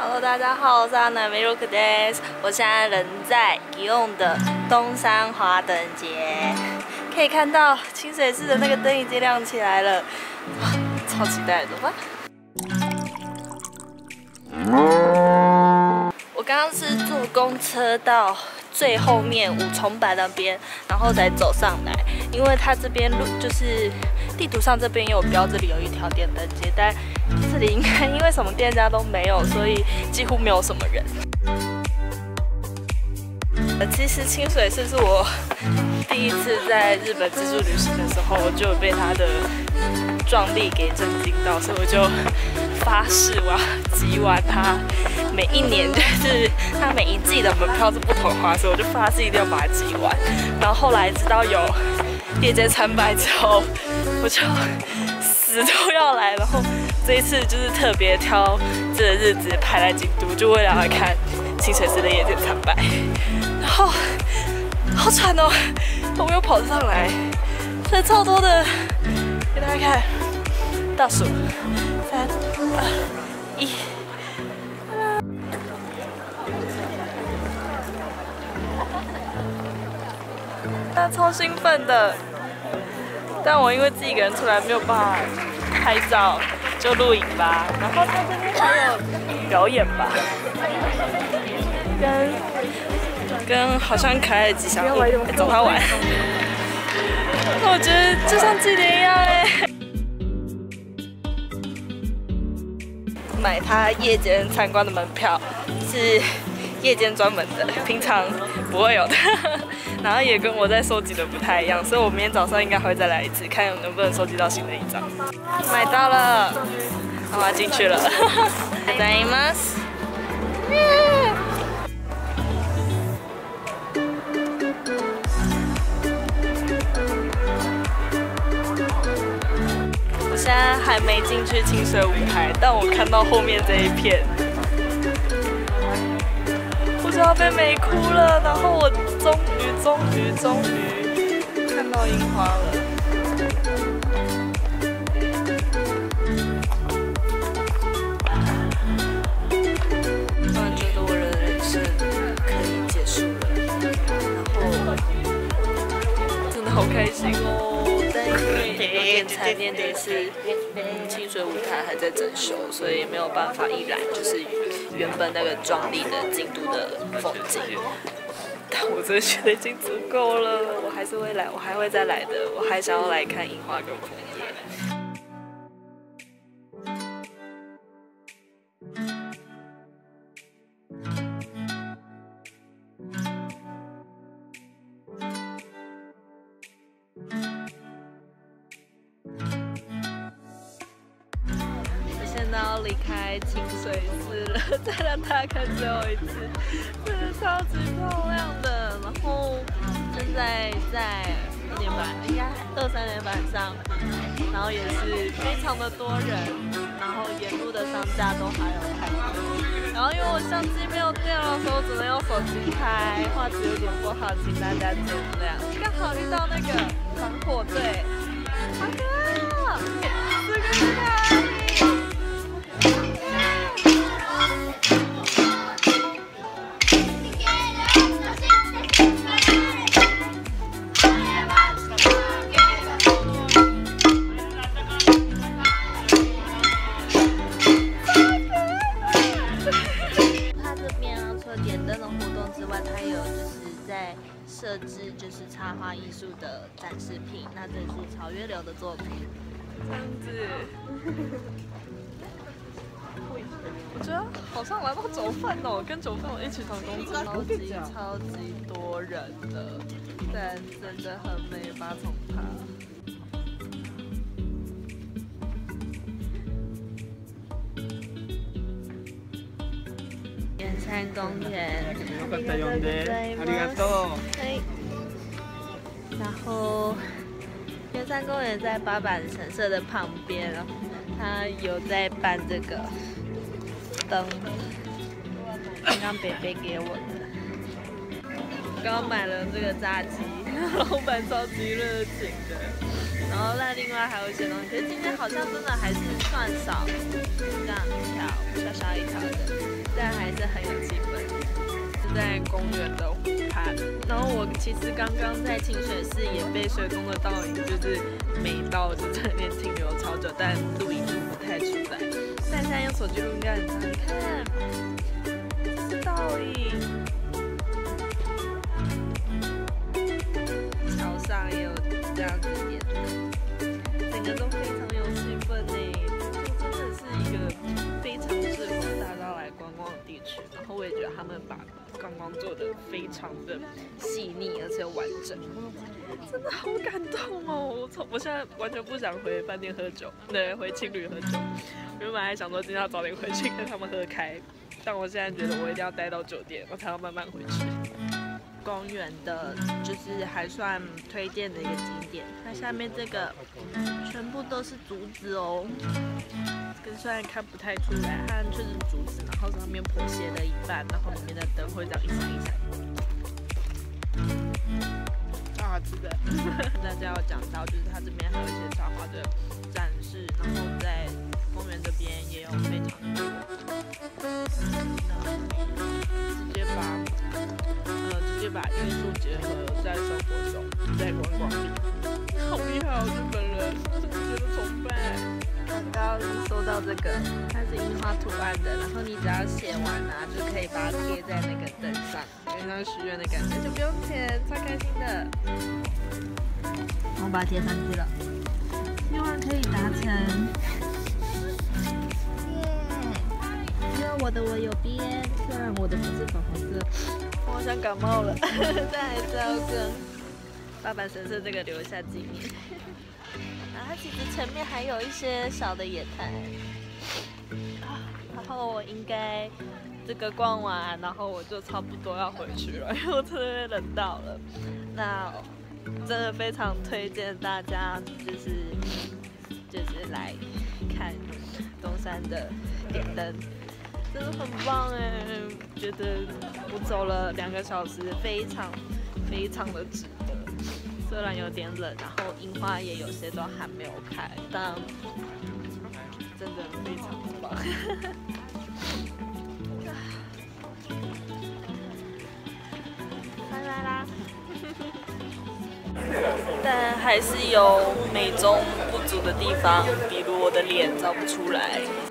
Hello， 大家好，我是阿南 Milk Days， 我现在人在Gion的东山花灯节，可以看到清水寺的那个灯已经亮起来了，哇，超期待的吧！我刚刚是坐公车到最后面五重坂那边，然后才走上来，因为它这边路就是。 地图上这边也有标，这里有一条点灯街，但这里应该因为什么店家都没有，所以几乎没有什么人。其实清水寺是我第一次在日本自助旅行的时候，我就被它的壮丽给震惊到，所以我就发誓我要挤完它。每一年就是它每一季的门票是不同花，所以我就发誓一定要把它挤完。然后后来直到有。 夜间参拜之后，我就死都要来。然后这一次就是特别挑这个日子排来京都，就为了来看清水寺的夜间参拜。然后好喘哦，我没有跑上来，这超多的。给大家看，倒数3、2、1。大家超兴奋的。 但我因为自己一个人出来没有办法拍照，就录影吧。然后他这边还有表演吧，跟好像可爱的吉祥物找他玩。那我觉得就像祭典一样哎。买他夜间参观的门票是夜间专门的，平常不会有的。然后也跟我在收集的不太一样，所以我明天早上应该会再来一次，看能不能收集到新的一张。买到了，我要进去了。ございます。我现在还没进去清水舞台，但我看到后面这一片，我就要被美哭了。然后我终于看到樱花了！突然觉得我的人生可以结束了，然后真的好开心哦！但因为有点残念的是，清水舞台还在整修，所以没有办法一览就是原本那个壮丽的京都的风景。 我真的觉得已经足够了，我还是会来，我还会再来的，我还想要来看樱花跟枫叶。我现在要离开清水寺了，再让大家看最后一次，真的超级漂亮的。 然后现在在23点半上，然后也是非常的多人，然后沿路的商家都还有开灯，然后因为我相机没有电了，所以我只能用手机拍，画质有点不好，请大家见谅。刚好遇到那个防火队，好可爱哦，设置就是插画艺术的展示品，那这是曹月流的作品，这样子。我觉得好像来到九份哦，跟九份我一起同工作，超级多人的，但真的很美吧，从它。 山公园，对。然后，圆山公园在八坂神社的旁边，然后他有在办这个灯，刚刚北北给我的。刚买了这个炸鸡，老板超级热情的。然后那另外还有一些东西，可是今天好像真的还是算少，这样一条，小小一条的。但还是很有气氛。是在公园的湖畔，然后我其实刚刚在清水寺也被水宫的倒影就是美到，就在那边停留超久，但录影录不太出来。但现在用手机录应该很难看，这是倒影。 上也有这样子演的，整个都非常有气氛呢。这真的是一个非常适合大家来观光的地区。然后我也觉得他们把观光做得非常的细腻而且完整，真的好感动哦！我现在完全不想回饭店喝酒，对，回青旅喝酒。原本还想说今天要早点回去跟他们喝开，但我现在觉得我一定要待到9点，我才要慢慢回去。 公园的，就是还算推荐的一个景点。它下面这个全部都是竹子哦，跟虽然看不太出来，它就是竹子，然后上面破斜了一半，然后里面的灯会这样一闪一闪。啊，是的。大家有讲到，就是它这边还有一些插花的展示，然后在公园这边也有非常多的，直接把。 把艺术结合在生活中，在观光里，好厉害哦！日本人，真的崇拜。刚刚收到这个，它是樱花图案的，然后你只要写完啊，就可以把它贴在那个灯上，有点像许愿的感觉，就不用钱，超开心的。我把它贴上去了，希望可以达成。因为我的我有边，虽然我的不是粉红色。 我好像感冒了，但还是要跟八坂神社这个留下纪念。然后它其实前面还有一些小的野台，然后我应该这个逛完，然后我就差不多要回去了，因为我真的冷到了。那真的非常推荐大家，就是来看东山的点灯。 真的很棒哎，觉得我走了2个小时，非常的值得。虽然有点冷，然后樱花也有些都还没有开，但真的非常棒。拜拜啦！但还是有美中不足的地方，比如我的脸照不出来。